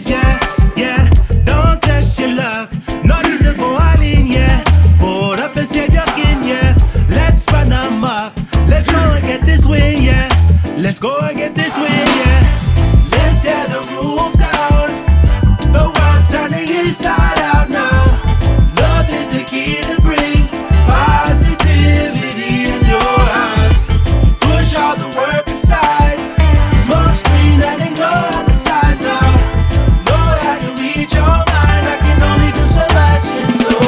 bitches, yeah. Don't test your luck, no need to go all in, yeah. Fold up and say you're in, yeah. Let's run them up, let's go and get this win, yeah. Let's go and get this win, yeah. Let's tear the roof down, the world's turning inside out now. Love is the key to bring positivity in your house. Push all the work aside, smoke screen and ignore the size now. Know how to read your mind, I can only do so much, and so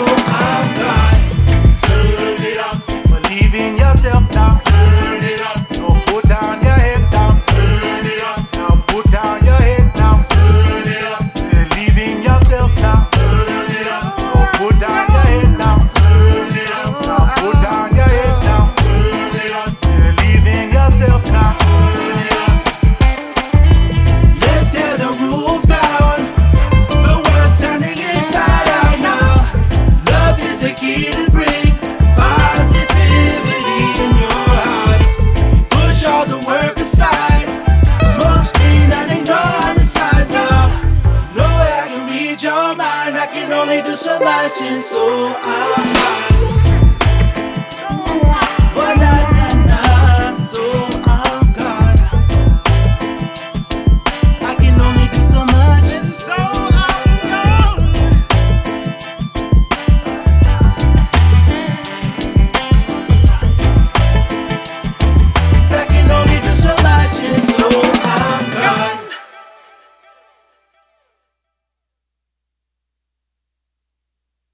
I'm gone. Turn it up, believe in yourself now. Turn it up, don't put down your head down. Turn it up, don't put down your head down. Turn it up, believe in yourself now. Turn it up, don't put down your head down. Turn it up, don't put down your head down. Turn it up, believe in yourself now. Turn it up. Let's tear the roof down, the world's turning inside out now. Love is the key to bring positivity in your house. Push all the work aside, smoke screen and ignore the size now. Know how to read your mind, I can only do so much, and so I'm not.